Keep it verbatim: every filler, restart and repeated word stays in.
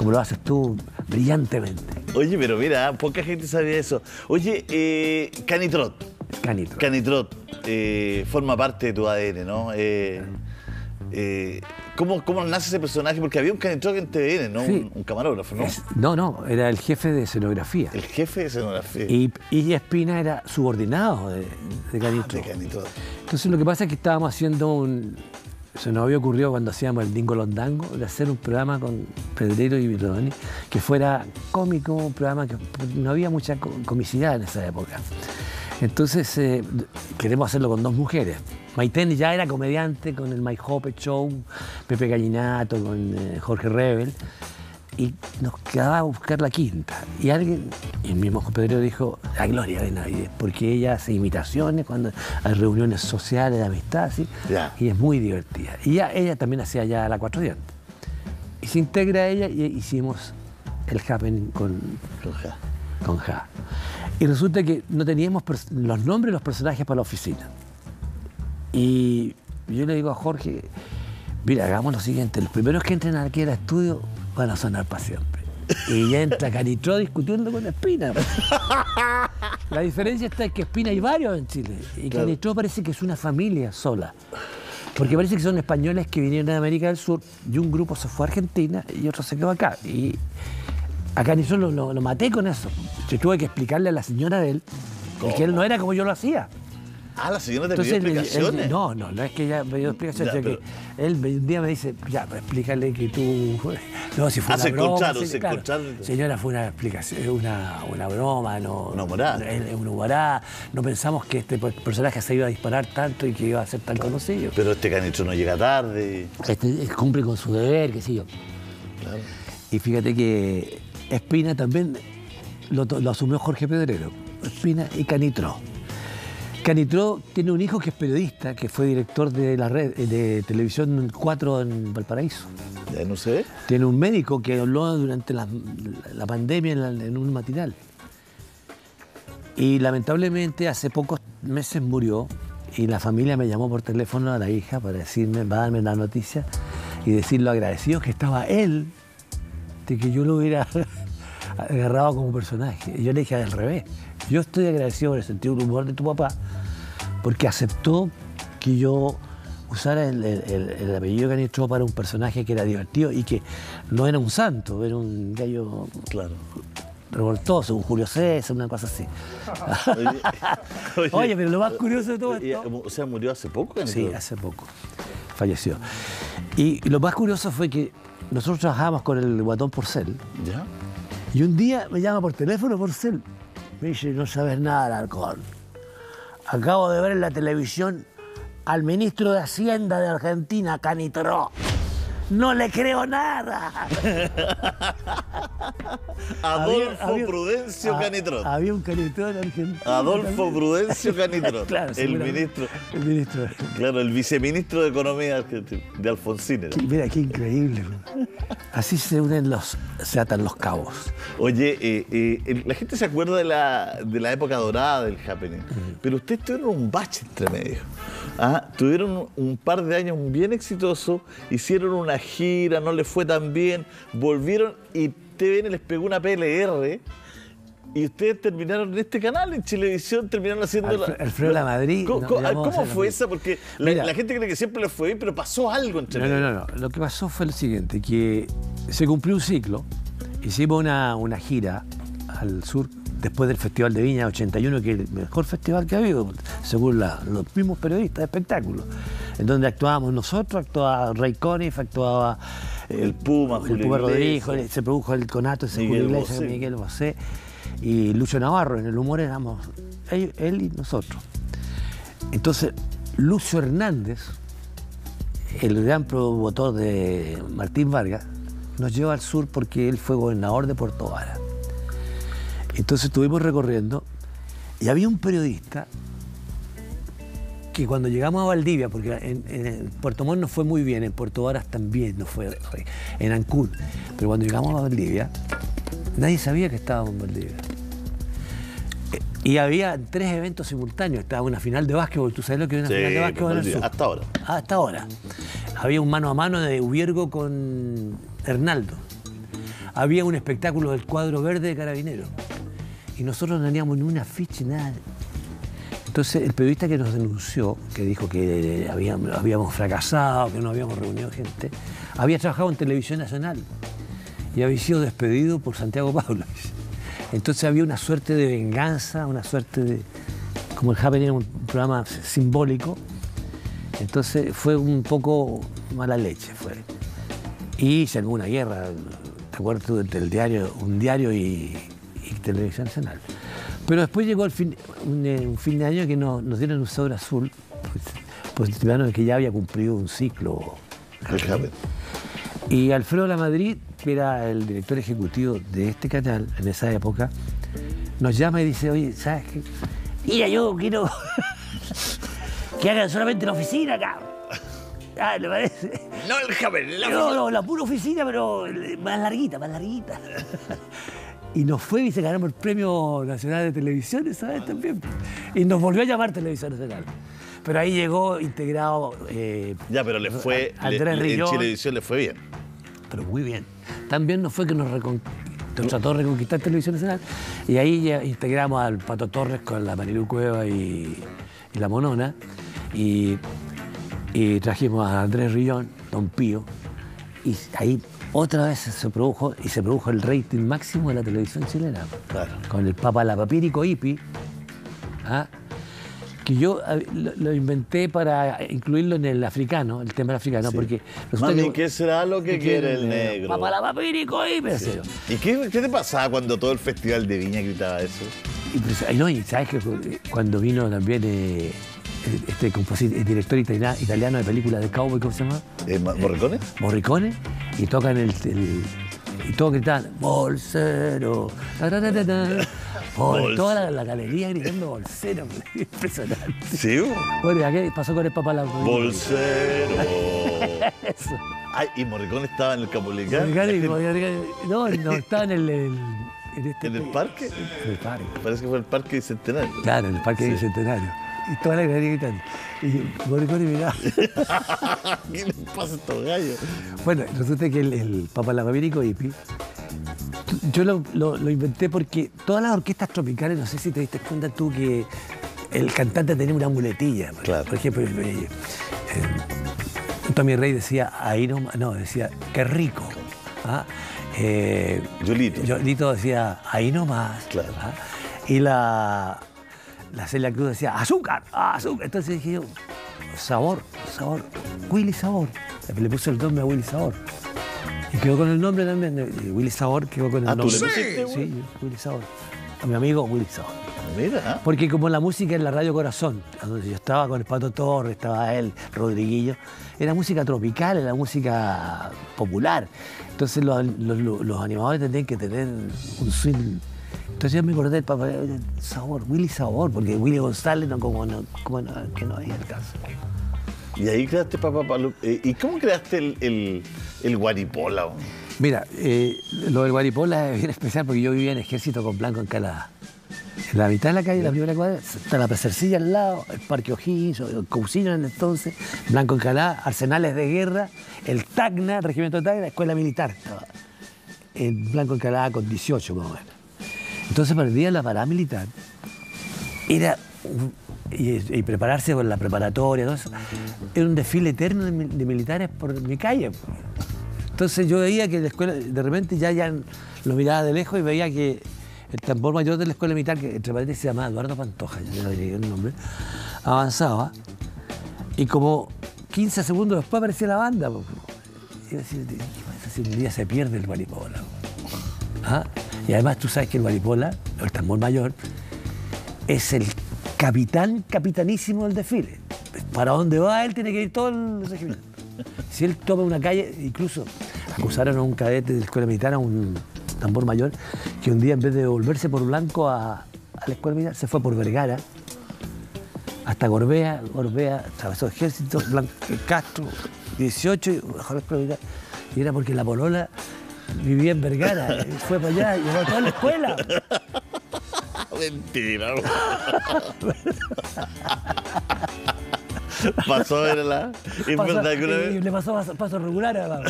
como lo haces tú brillantemente. Oye, pero mira, poca gente sabía eso. Oye, eh, Canitrot. Canitrot. Canitrot eh, forma parte de tu A D N, ¿no? Eh, eh, ¿cómo, ¿Cómo nace ese personaje? Porque había un Canitrot en T V N, ¿no? Sí. Un, un camarógrafo, ¿no? Es, no, no, era el jefe de escenografía. El jefe de escenografía. Y, y Espina era subordinado de, de Canitrot. Ah, de Canitrot. Entonces lo que pasa es que estábamos haciendo un... Se nos había ocurrido cuando hacíamos el Dingo Londango de hacer un programa con Pedrero y Vironi que fuera cómico, un programa que no había mucha comicidad en esa época. Entonces eh, queremos hacerlo con dos mujeres. Maitén ya era comediante con el My Hope Show, Pepe Gallinato, con eh, Jorge Rebel, y nos quedaba buscar la quinta. Y alguien, el mismo Pedrero dijo, a Gloria Benavides, porque ella hace imitaciones cuando hay reuniones sociales de amistad, así, yeah. y es muy divertida. Y ya, ella también hacía ya La Cuatro Dientes. Y se integra ella y hicimos el Happening con, con, ja. con Ja. Y resulta que no teníamos los nombres de los personajes para la oficina. Y yo le digo a Jorge, mira, hagamos lo siguiente, los primeros que entren aquí al estudio van a sonar para siempre. Y ya entra Canitrot discutiendo con Espina. La diferencia está en que Espina hay varios en Chile. Y claro. Canitrot parece que es una familia sola. Porque parece que son españoles que vinieron de América del Sur y un grupo se fue a Argentina y otro se quedó acá. Y a Canitrot lo, lo, lo maté con eso. Yo tuve que explicarle a la señora de él ¿Cómo? que él no era como yo lo hacía. Ah, la señora te Entonces, pidió explicaciones. Él, él, no, no, no es que ella me dio explicaciones. Ya, pero... que él un día me dice, ya, explícale que tú... No, si fue ah, una se broma. Encontraron, se claro, encontraron. Señora, fue una explicación, una, una broma. No, una humorada. Es una humorada. No pensamos que este personaje se iba a disparar tanto y que iba a ser tan claro. conocido. Pero este Canitrot no llega tarde. Este cumple con su deber, qué sé yo. Claro. Y fíjate que Espina también lo, lo asumió Jorge Pedrero. Espina y Canitrot. Canitrot tiene un hijo que es periodista, que fue director de la red de Televisión cuatro en Valparaíso. Ya no sé. Tiene un médico que habló durante la, la pandemia en, la, en un matinal. Y lamentablemente hace pocos meses murió y la familia me llamó por teléfono a la hija para decirme, para darme la noticia y decir lo agradecido que estaba él de que yo lo hubiera agarrado como personaje. Y yo le dije al revés. Yo estoy agradecido por el sentido del humor de tu papá porque aceptó que yo usara el, el, el apellido Canitrot para un personaje que era divertido y que no era un santo, era un gallo claro. revoltoso, un Julio César, una cosa así. Oye, oye, oye, pero lo más curioso de todo esto... O sea, murió hace poco, Canitrot. Sí, hace poco. Falleció. Y lo más curioso fue que nosotros trabajábamos con el guatón Porcel. ¿Ya? Y un día me llama por teléfono Porcel. Me dice, no sabes nada, Alcón. Acabo de ver en la televisión al ministro de Hacienda de Argentina, Canitrot. No le creo nada. Adolfo había, Prudencio había, Canitrot. Había un Canitrot en Argentina. Adolfo también. Prudencio Canitrot. Claro, el ministro. El ministro. Claro, el viceministro de Economía argentino, de Alfonsín. Era. Mira, qué increíble. Así se unen los, se atan los cabos. Oye, eh, eh, la gente se acuerda de la, de la época dorada del Happening, uh-huh. pero ustedes tuvieron un bache entre medio. Ah, tuvieron un par de años bien exitosos, hicieron una gira, no les fue tan bien, volvieron y T V N les pegó una P L R y ustedes terminaron en este canal, en Chilevisión, terminaron haciendo... Alfredo, la, Alfredo la, Lamadrid... ¿Cómo, no, ¿cómo, ¿cómo fue esa? Porque la, la gente cree que siempre les fue bien, pero pasó algo entre no, ellos. No, no, no, lo que pasó fue lo siguiente, que se cumplió un ciclo, hicimos una, una gira al sur después del Festival de Viña ochenta y uno, que es el mejor festival que ha habido, según la, los mismos periodistas de espectáculos, en donde actuábamos nosotros, actuaba Ray Conif, actuaba el, el Puma, el Puma Rodríguez, se produjo el conato de Miguel Bosé. Miguel Bosé y Lucio Navarro, en el humor éramos él, él y nosotros. Entonces, Lucio Hernández, el gran promotor de Martín Vargas, nos llevó al sur porque él fue gobernador de Puerto Varas. Entonces estuvimos recorriendo y había un periodista que cuando llegamos a Valdivia, porque en, en Puerto Montt nos fue muy bien, en Puerto Varas también nos fue, en Ancún, pero cuando llegamos a Valdivia, nadie sabía que estábamos en Valdivia. Y había tres eventos simultáneos, estaba una final de básquetbol, ¿tú sabes lo que era una sí, final de básquetbol en el sur? Hasta ahora. Hasta ahora. Había un mano a mano de Ubiergo con Hernaldo. había un espectáculo del cuadro verde de Carabineros. Y nosotros no teníamos ni una ficha, nada. Entonces el periodista que nos denunció, que dijo que habíamos, habíamos fracasado, que no habíamos reunido gente, había trabajado en Televisión Nacional y había sido despedido por Santiago Pablo. Entonces había una suerte de venganza, una suerte de... Como el Happening era un programa simbólico, entonces fue un poco mala leche. Fue. Y se armó una guerra, ¿te acuerdas tú? Entre el diario, un diario y, y Televisión Nacional. Pero después llegó el fin, un, un fin de año que nos, nos dieron un sobre azul, pues estimaron que ya había cumplido un ciclo. Y Alfredo Lamadrid, que era el director ejecutivo de este canal en esa época, nos llama y dice, oye, ¿sabes qué? Mira, yo quiero que hagan solamente la oficina acá. Ah, ¿le parece? No, el Jabel, la no, oficina. No, la pura oficina, pero más larguita, más larguita. Y nos fue y se ganamos el Premio Nacional de Televisión, ¿sabes? También. Y nos volvió a llamar Televisión Nacional. Pero ahí llegó integrado... Eh, ya, pero le fue... A, a Andrés le, Rillón. En Chilevisión le fue bien. Pero muy bien. También nos fue que nos, recon, nos trató de reconquistar Televisión Nacional. Y ahí ya integramos al Pato Torres con la Marilu Cueva y, y la Monona. Y, y trajimos a Andrés Rillón, Don Pío. Y ahí... Otra vez se produjo, y se produjo el rating máximo de la televisión chilena. Claro. Con el Papa La Papirico Ipi, ¿ah? Que yo lo, lo inventé para incluirlo en el africano, el tema africano, sí. Porque... Mami, que, ¿qué será lo que, que quiere el negro? Papa La Papirico Ipi. Sí. ¿Y qué, qué te pasaba cuando todo el Festival de Viña gritaba eso? Y pues, no, y sabes que cuando vino también... Eh, Este compositor, el director italiano de películas de cowboy, ¿cómo se llama? Eh, ¿Morricone? Eh, Morricone, y tocan el, el... y todos gritaban, bolsero, tararara, bol, toda la, la galería gritando bolsero, impresionante. ¿Sí? Bueno, ¿qué pasó con el papá? La... Bolsero. Eso. Ay, ¿y Morricone estaba en el Capolicán? Gente... No, no, estaba en el... el... ¿En, este... ¿En el parque? En el parque. Parece que fue el parque Bicentenario. Claro, en el parque sí. Bicentenario. Y toda la galería gritando. Y Morricone miraba. ¿Qué les pasa a estos gallos? Bueno, resulta que el, el Papalapapírico Ipi, yo lo, lo, lo inventé porque todas las orquestas tropicales, no sé si te diste cuenta tú que el cantante tenía una muletilla. Por, claro. Por ejemplo, el, el, el, el Tommy Rey decía, ahí no, no, decía, qué rico. ¿Ah? Eh, Yolito. Yolito decía, ahí nomás. Claro. ¿Ah? Y la... La Celia Cruz decía, azúcar, azúcar. Entonces dije yo, sabor, sabor, Willy Sabor. Le puse el nombre a Willy Sabor. Y quedó con el nombre también. Willy Sabor quedó con el ¿A nombre. ¿Tú sí? Sí, Willy Sabor. A mi amigo Willy Sabor. Mira. Porque como la música en la Radio Corazón, donde yo estaba con el Pato Torres, estaba él, Rodriguillo, era música tropical, era música popular. Entonces los, los, los animadores tenían que tener un swing. Entonces yo me acordé del papá, Sabor, Willy Sabor, porque Willy González no, como no, como no, que no había el caso. Y ahí creaste papá, papá eh, ¿y cómo creaste el, el, el guaripola? Hombre? Mira, eh, lo del guaripola es bien especial porque yo vivía en Ejército con Blanco Encalada. En la mitad de la calle, en la primera cuadra, está la Pecercilla al lado, el Parque O'Higgins, el Cousiño en entonces, Blanco Encalada, Arsenales de Guerra, el Tacna, Regimiento Tacna, Escuela Militar. El Blanco Encalada con dieciocho como era. Entonces, para el día de la paramilitar, era, y, y prepararse por la preparatoria, todo eso, era un desfile eterno de, de militares por mi calle. Entonces, yo veía que la escuela, de repente ya, ya lo miraba de lejos y veía que el tambor mayor de la escuela militar, que entre paréntesis se llamaba Eduardo Pantoja, yo no llegué el nombre, avanzaba y como quince segundos después aparecía la banda. Y yo decía, ¿qué pasa si un día se pierde el guaripola? ¿Ah? Y además tú sabes que el guaripola, el tambor mayor, es el capitán, capitanísimo del desfile. Para donde va él tiene que ir todo el regimiento. Si él toma una calle, incluso acusaron a un cadete de la escuela militar, a un tambor mayor, que un día en vez de volverse por Blanco a, a la escuela militar, se fue por Vergara, hasta Gorbea, Gorbea, atravesó Ejército, Blanco, Castro, dieciocho, y bajó la escuela militar. Y era porque la polola... Vivía en Vergara, fue para allá, llegó a toda la escuela. Mentira. Pasó, ¿verdad? ¿Es pasó, verdad que una vez? Le pasó paso regular, ¿verdad?